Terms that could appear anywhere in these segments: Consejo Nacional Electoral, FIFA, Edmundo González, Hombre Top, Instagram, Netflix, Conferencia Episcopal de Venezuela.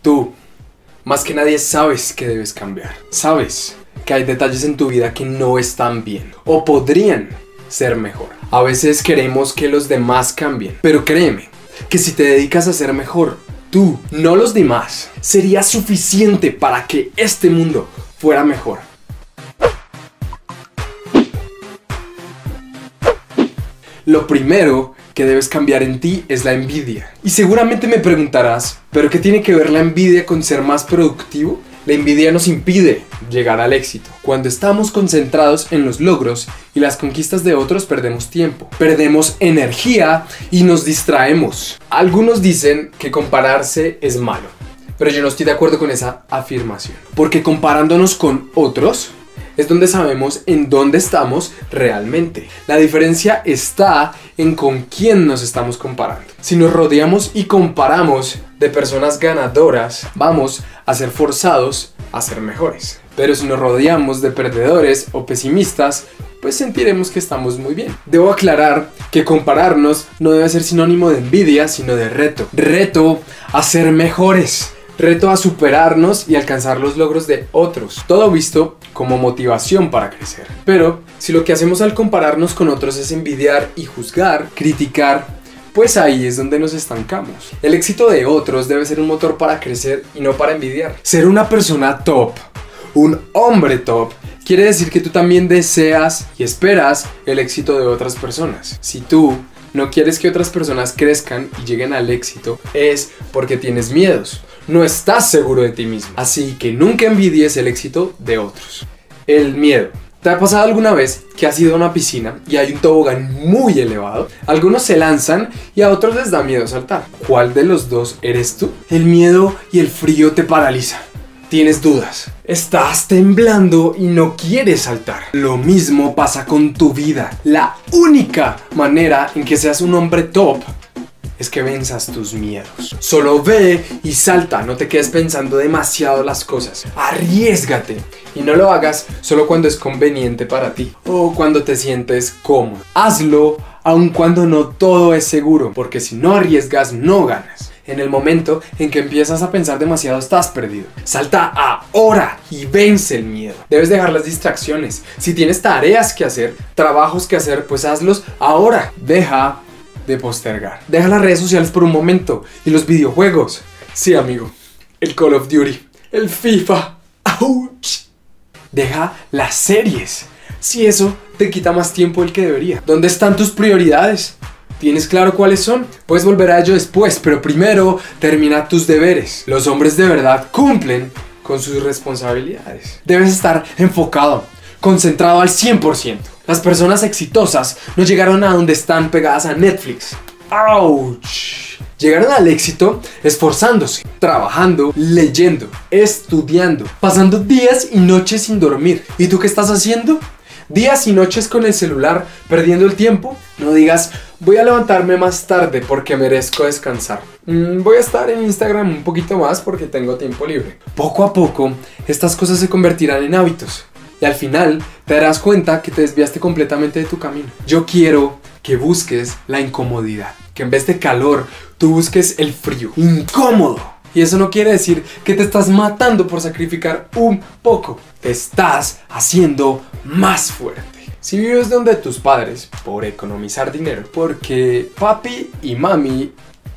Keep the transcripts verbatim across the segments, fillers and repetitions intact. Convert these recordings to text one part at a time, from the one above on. Tú, más que nadie, sabes que debes cambiar. Sabes que hay detalles en tu vida que no están bien o podrían ser mejor. A veces queremos que los demás cambien, pero créeme que si te dedicas a ser mejor, tú, no los demás, sería suficiente para que este mundo fuera mejor. Lo primero que debes cambiar en ti es la envidia. Y seguramente me preguntarás, ¿pero qué tiene que ver la envidia con ser más productivo? La envidia nos impide llegar al éxito. Cuando estamos concentrados en los logros y las conquistas de otros, perdemos tiempo, perdemos energía y nos distraemos. Algunos dicen que compararse es malo, pero yo no estoy de acuerdo con esa afirmación, porque comparándonos con otros es donde sabemos en dónde estamos realmente. La diferencia está en con quién nos estamos comparando. Si nos rodeamos y comparamos de personas ganadoras, vamos a ser forzados a ser mejores. Pero si nos rodeamos de perdedores o pesimistas, pues sentiremos que estamos muy bien. Debo aclarar que compararnos no debe ser sinónimo de envidia, sino de reto. Reto a ser mejores. Reto a superarnos y alcanzar los logros de otros, todo visto como motivación para crecer. Pero si lo que hacemos al compararnos con otros es envidiar y juzgar, criticar, pues ahí es donde nos estancamos. El éxito de otros debe ser un motor para crecer y no para envidiar. Ser una persona top, un hombre top, quiere decir que tú también deseas y esperas el éxito de otras personas. Si tú no quieres que otras personas crezcan y lleguen al éxito, es porque tienes miedos. No estás seguro de ti mismo. Así que nunca envidies el éxito de otros. El miedo. ¿Te ha pasado alguna vez que has ido a una piscina y hay un tobogán muy elevado? Algunos se lanzan y a otros les da miedo saltar. ¿Cuál de los dos eres tú? El miedo y el frío te paralizan. Tienes dudas. Estás temblando y no quieres saltar. Lo mismo pasa con tu vida. La única manera en que seas un hombre top es que venzas tus miedos. Solo ve y salta, no te quedes pensando demasiado las cosas. Arriésgate y no lo hagas solo cuando es conveniente para ti o cuando te sientes cómodo. Hazlo aun cuando no todo es seguro, porque si no arriesgas, no ganas. En el momento en que empiezas a pensar demasiado, estás perdido. Salta ahora y vence el miedo. Debes dejar las distracciones. Si tienes tareas que hacer, trabajos que hacer, pues hazlos ahora. Deja de postergar. Deja las redes sociales por un momento y los videojuegos. Sí, amigo, el Call of Duty, el FIFA. ¡Auch! Deja las series. Si eso te quita más tiempo del que debería. ¿Dónde están tus prioridades? ¿Tienes claro cuáles son? Puedes volver a ello después, pero primero termina tus deberes. Los hombres de verdad cumplen con sus responsabilidades. Debes estar enfocado, concentrado al cien por ciento. Las personas exitosas no llegaron a donde están pegadas a Netflix. ¡Auch! Llegaron al éxito esforzándose, trabajando, leyendo, estudiando, pasando días y noches sin dormir. ¿Y tú qué estás haciendo? Días y noches con el celular, perdiendo el tiempo. No digas, voy a levantarme más tarde porque merezco descansar. Mm, voy a estar en Instagram un poquito más porque tengo tiempo libre. Poco a poco, estas cosas se convertirán en hábitos. Y al final, te darás cuenta que te desviaste completamente de tu camino. Yo quiero que busques la incomodidad. Que en vez de calor, tú busques el frío. ¡Incómodo! Y eso no quiere decir que te estás matando por sacrificar un poco. Te estás haciendo más fuerte. Si vives donde tus padres, por economizar dinero, porque papi y mami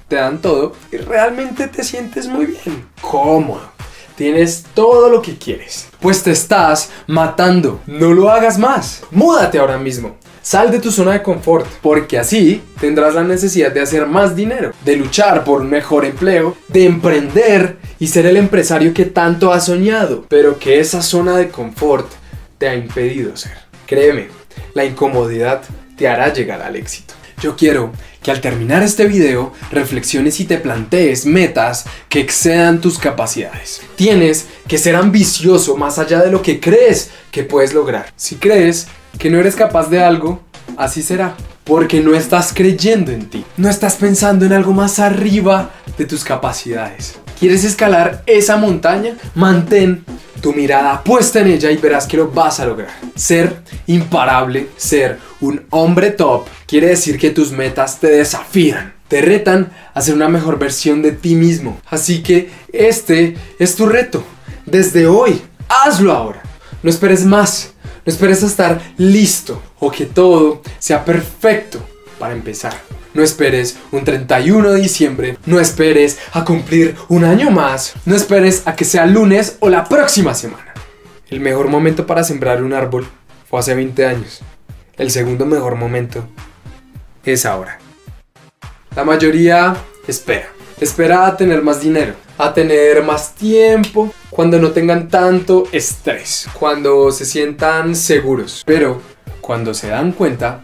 te dan todo y realmente te sientes muy bien, cómodo, tienes todo lo que quieres, pues te estás matando. No lo hagas más. Múdate ahora mismo. Sal de tu zona de confort, porque así tendrás la necesidad de hacer más dinero, de luchar por un mejor empleo, de emprender y ser el empresario que tanto has soñado, pero que esa zona de confort te ha impedido ser. Créeme, la incomodidad te hará llegar al éxito. Yo quiero que al terminar este video reflexiones y te plantees metas que excedan tus capacidades. Tienes que ser ambicioso más allá de lo que crees que puedes lograr. Si crees que no eres capaz de algo, así será, porque no estás creyendo en ti. No estás pensando en algo más arriba de tus capacidades. ¿Quieres escalar esa montaña? Mantén tu mirada puesta en ella y verás que lo vas a lograr. Ser imparable, ser un hombre top, quiere decir que tus metas te desafían. te retan a ser una mejor versión de ti mismo. Así que este es tu reto. Desde hoy, hazlo ahora. No esperes más, no esperes a estar listo o que todo sea perfecto para empezar. No esperes un treinta y uno de diciembre, no esperes a cumplir un año más, no esperes a que sea lunes o la próxima semana. El mejor momento para sembrar un árbol fue hace veinte años. El segundo mejor momento es ahora. La mayoría espera. Espera a tener más dinero, a tener más tiempo, cuando no tengan tanto estrés, cuando se sientan seguros. Pero cuando se dan cuenta,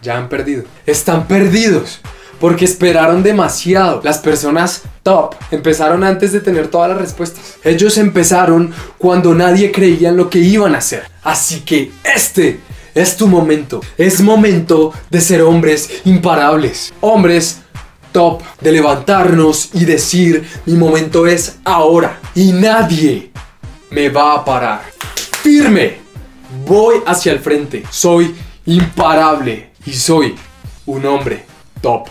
ya han perdido. Están perdidos porque esperaron demasiado. Las personas top empezaron antes de tener todas las respuestas. Ellos empezaron cuando nadie creía en lo que iban a hacer. Así que este es tu momento. Es momento de ser hombres imparables. Hombres top, de levantarnos y decir: mi momento es ahora y nadie me va a parar. Firme, voy hacia el frente, soy imparable y soy un hombre top.